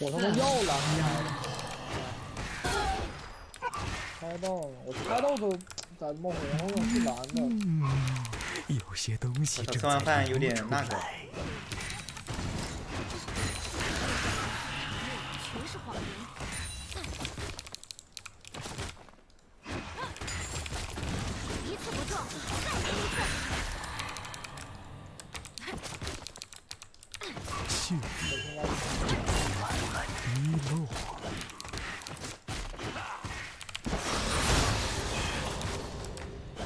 我他妈要蓝开的，猜到了，我猜到都在冒红了，是蓝的。有些东西正在流出来。吃完饭有点那个。全是谎言。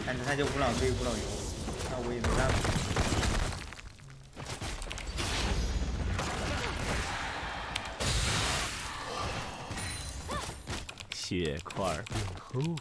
反正他就无脑追无脑游，那我也没办法。血块变厚了。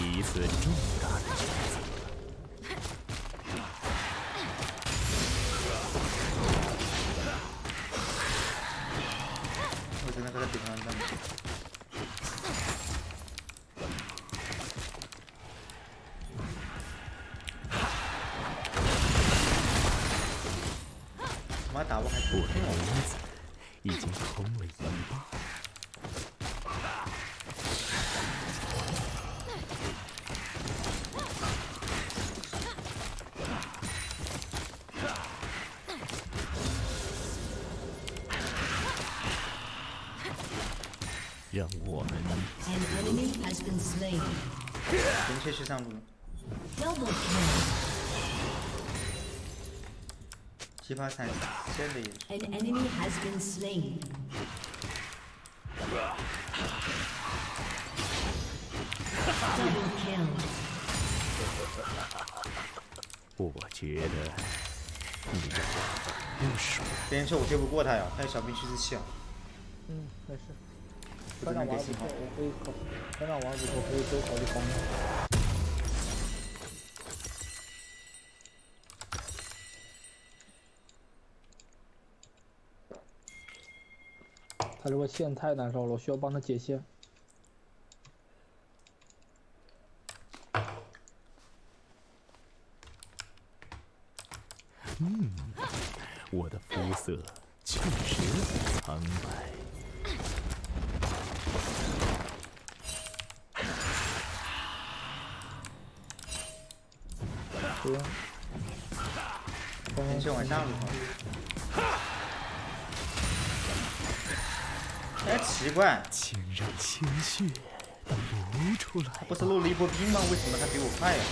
一次重大的抉择。我只能和他比方了。 让我们明确去上路。奇葩闪，真的也。我觉得你这不熟。别人说我对不过他呀，他有小兵趋势器啊。嗯，没事。 班长玩不错，我可以考。班长玩不错，可以多考虑考虑。他如果线太难受了，我需要帮他解线。嗯，我的肤色确实很苍白。 你先往下路跑。哎，奇怪，竟然鲜血流出来！不是漏了一波兵吗？为什么他比我快呀？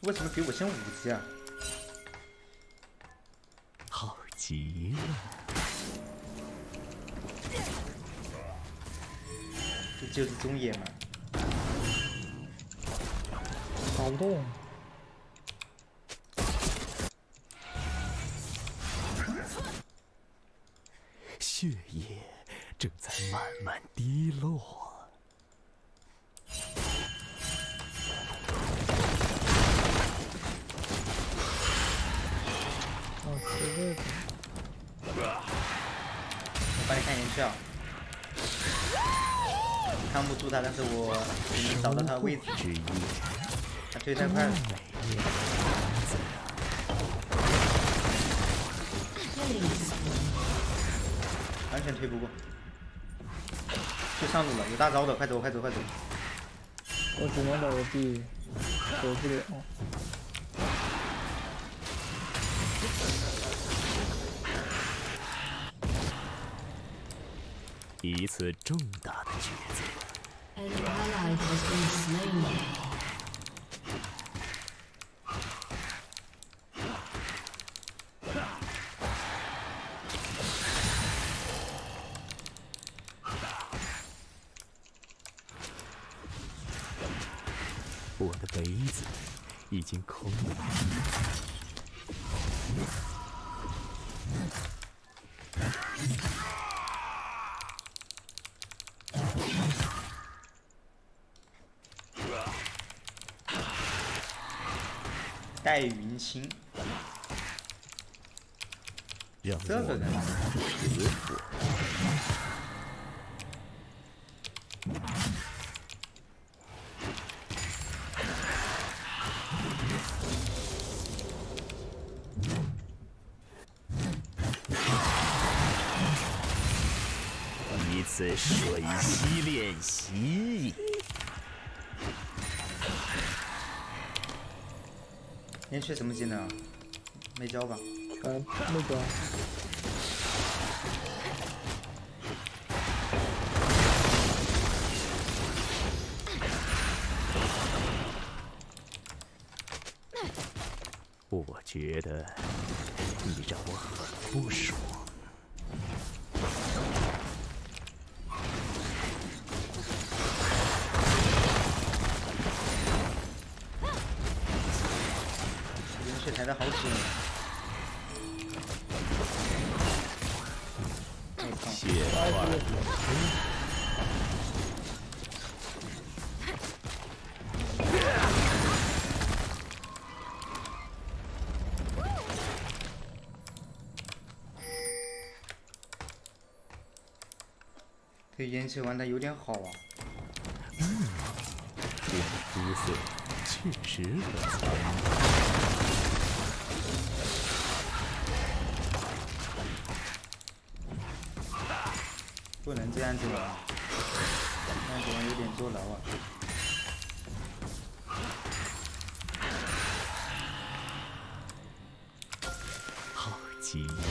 为什么比我先5级啊？好极了！ 这就是中野嘛，搞不动。血液正在慢慢滴落。哦，对对。我帮你看颜色。 看不住他，但是我能找到他的位置。他推太快了。完全推不过。去上路了，有大招的，快走，快走，快走！我只能走 B， 走不了。一次重大的抉择。 我的杯子已经空了。戴云清，这个人死虎。一次水息练习。 你学什么技能啊？没教吧？没教。我觉得你让我很不爽。抬的好紧，血块。这烟气玩的有点好啊。这肤色确实很好。 不能这样子玩，这样子玩有点坐牢啊！好极了！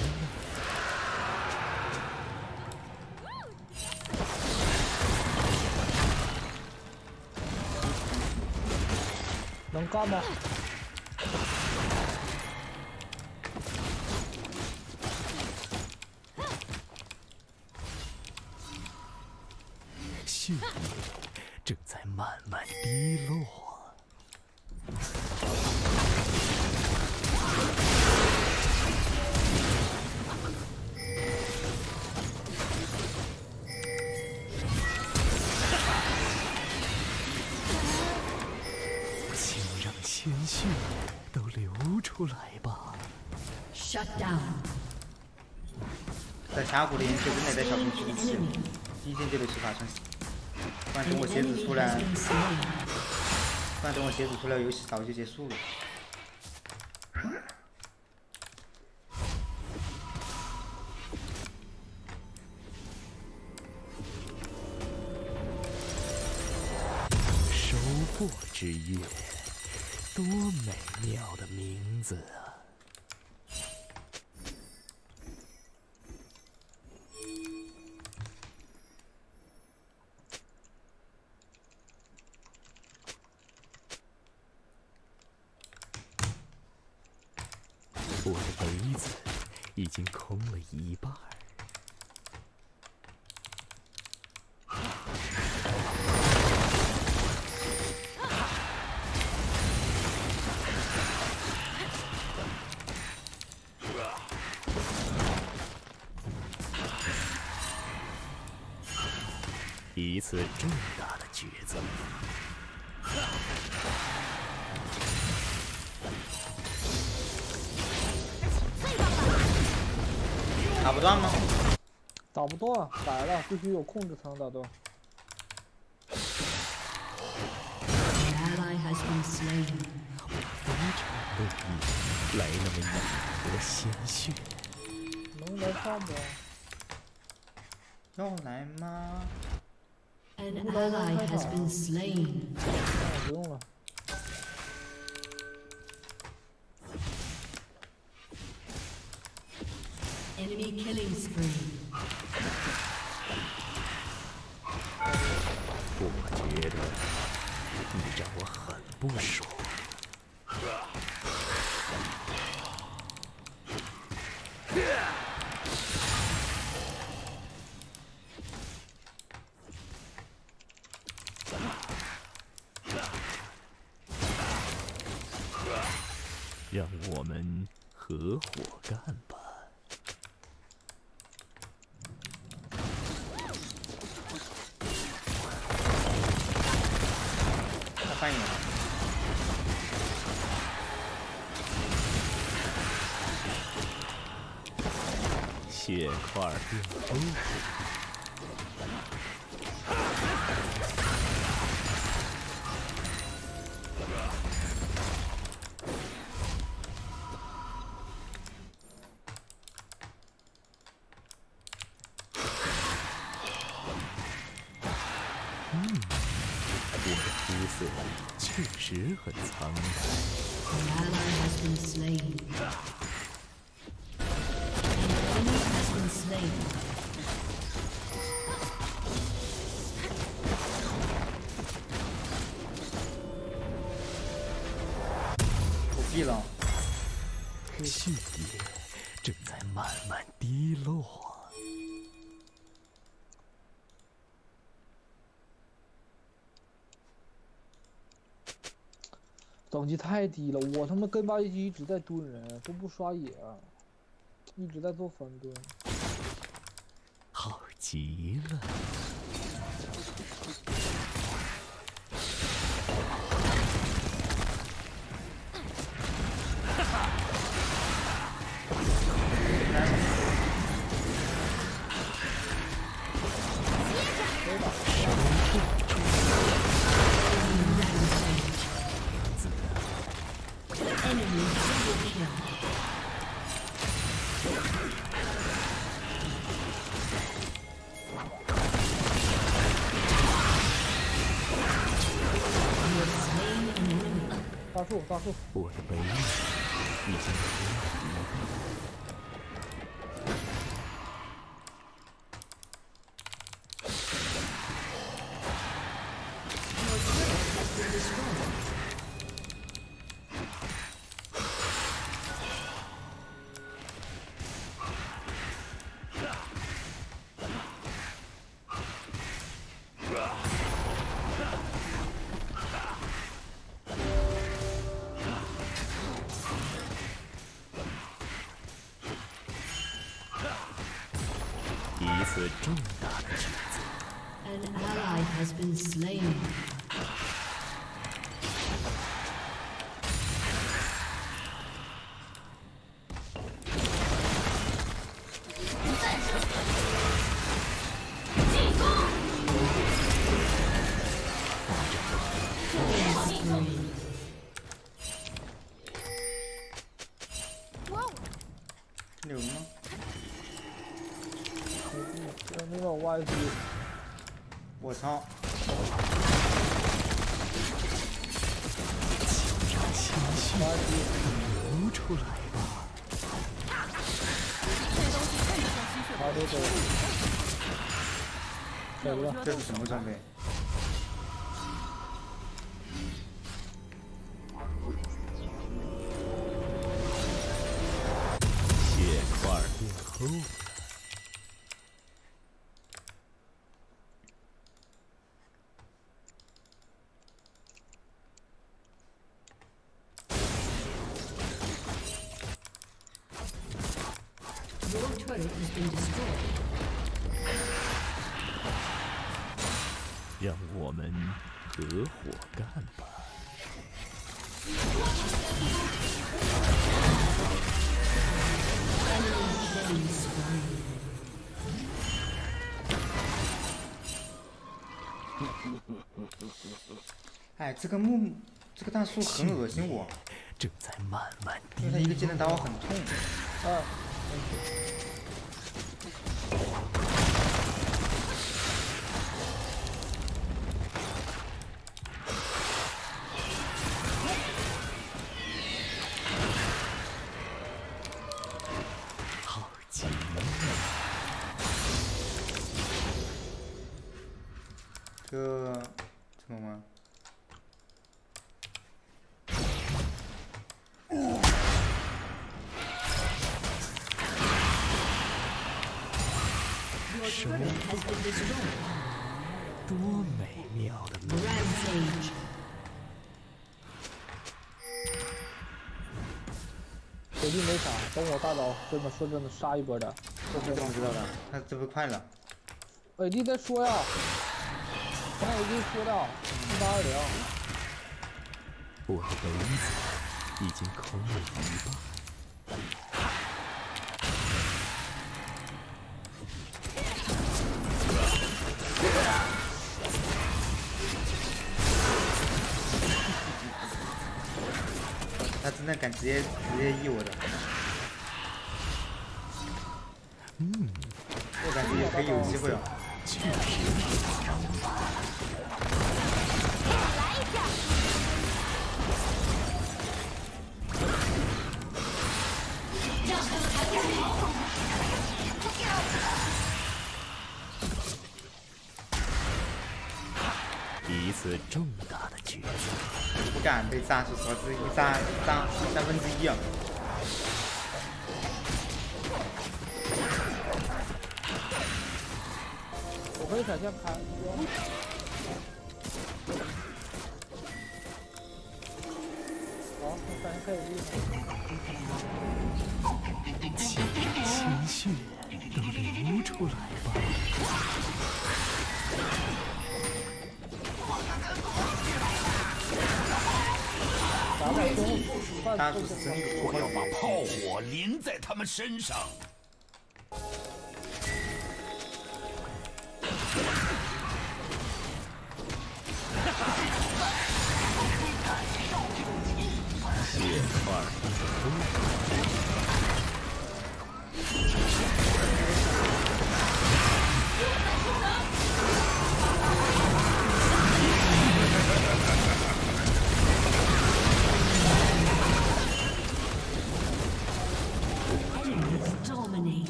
能干吗？ 血液正在慢慢滴落。请让鲜血都流出来吧。Shut down。在峡谷的颜色真的在小兵区一起，第一天就被施法伤死。 不然等我鞋子出来，游戏早就结束了。收获之夜，多美妙的名字啊！ 我的杯子已经空了一半。一次重大的抉择。 打不断吗？打不断，摆了，必须有控制才能打断。我非常乐意来那么一波鲜血。能来上吗？要来吗？不来就开塔。不用了。 Enemy killing spree。我觉得你让我很不爽。让我们合伙干吧。血块变丰富。我的肤色确实很苍白。 地牢，血液正在慢慢滴落。等级太低了，我他妈跟八一级一直在蹲人，都不刷野，一直在做翻蹲。好极了。 大树，我的背影已经重大的抉择。An ally has been slain. 我操！请让鲜血流出来吧！走！这是什么装备？血块变厚。 让我们合伙干吧！哎，这个大树很恶心我，正在慢慢滴落，因为它一个技能打我很痛。啊！ 什么吗？什么？多美妙的美！手机没打，等我大佬真的说真的杀一波的，这谁能知道的？他这不快了？哎，你再说呀！ 刚才我已经说到1820，我的杯子已经空了一半。真的敢直接 E 我的，我感觉也可以有机会了。一次重大的决策，不敢被炸出所知，一炸1/3啊！我可以闪现盘。好，我闪现可以。情绪都流出来吧。 我要把炮火淋在他们身上。血块。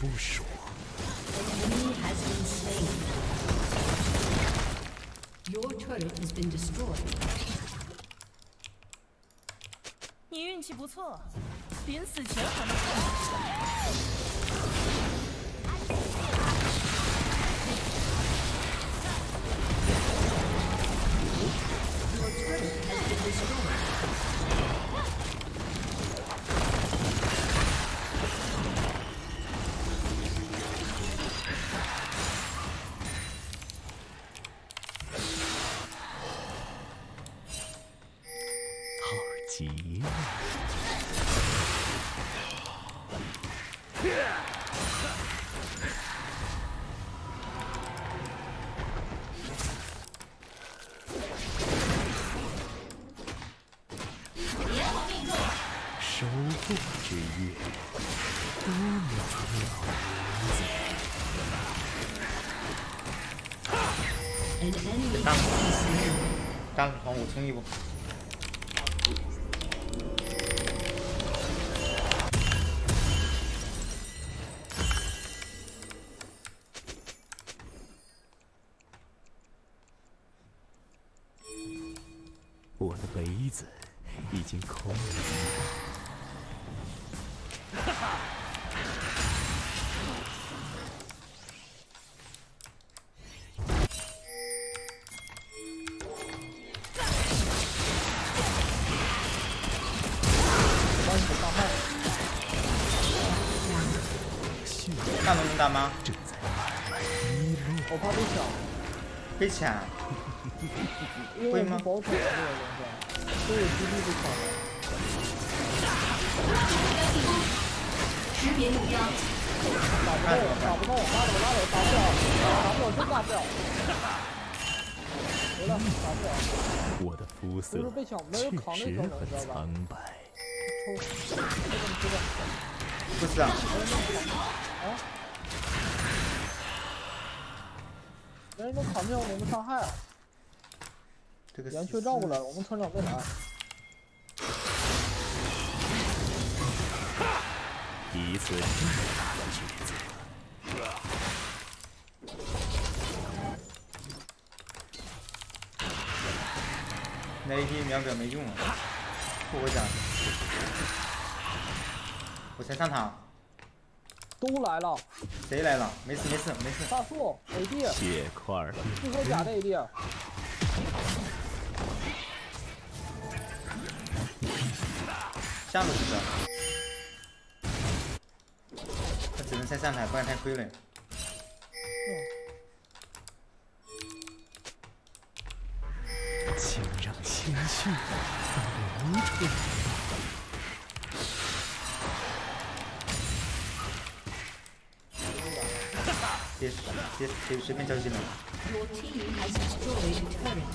不说。你运气不错，临死前还能活。 守护之月，多渺渺无！大黄，我冲一波。 我的杯子已经空了。大龙能打吗？我怕被抢，被抢。 会吗？保守这个东西，所以基地被抢了。识别目标。打不到，拉我，打不了，真打不了。没了，打不了。我的肤色确实很苍白。不是啊。人家都扛不了我们伤害啊！ 杨秋照顾了，我们团长没来。一次重大的抉择。那一滴秒表没用啊！不会讲。我先上塔。都来了。谁来了？没事。大树 AD。血块。最后假的 AD。 下路知道，他只能先上塔，不然太亏了。请让鲜血流出来。别随便交技能。 Your team has destroyed a turret.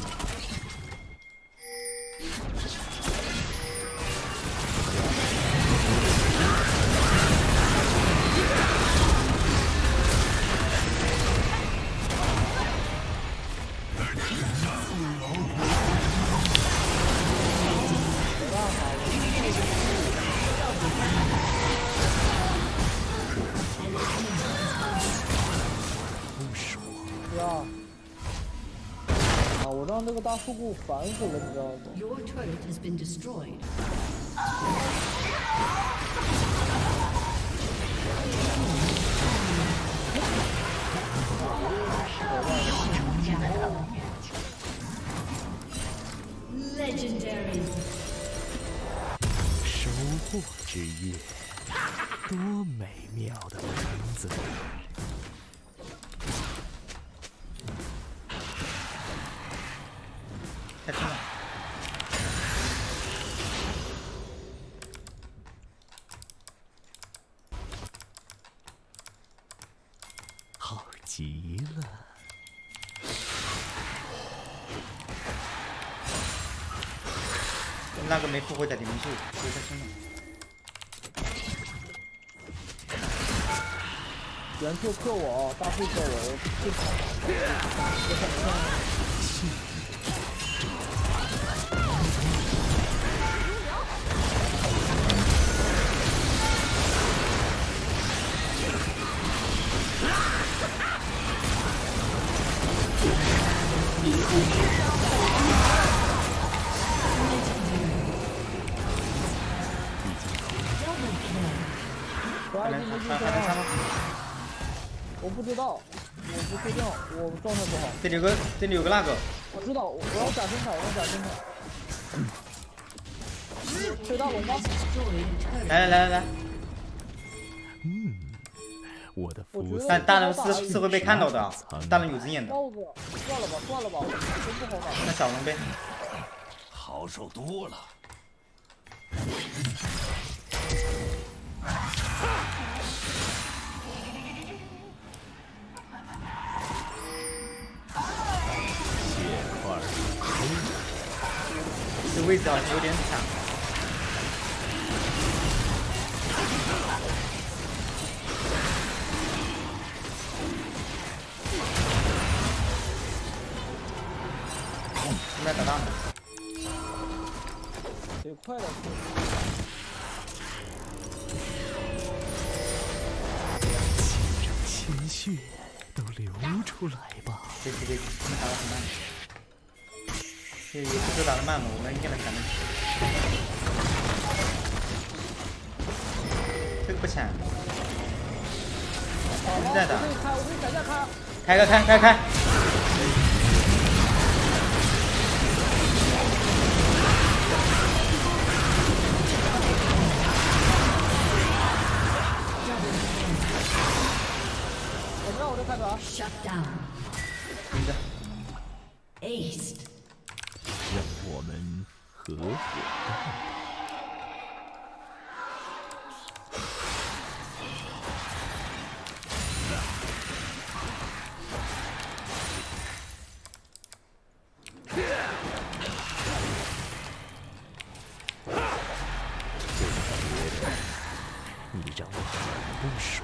啊！我让那个大腹股烦死了，你知道吗？ Your turret has been destroyed. 守护之夜，多美妙的名字！ 好极了！那个没复活在里面去，回他身上。原作克我，大副克我，最惨。 我不知道，我不睡觉，我状态不好。这里有个那个。我知道，我要假身卡，我要假身卡。水大龙吗？来。嗯，我的服。但大龙是会被看到的，大龙有针眼的。算了吧，我真不好打。那小龙呗，好受多了。 这位置好像有点惨。应该打大了，得快点。鲜血都流出来吧。对，他们打得很慢。 这也不是打得慢嘛，我们应该能砍的。这个不抢，现在打。开！我让我这开个啊。Shut down。停着。Ace。 让我们合伙干！你让我很不爽。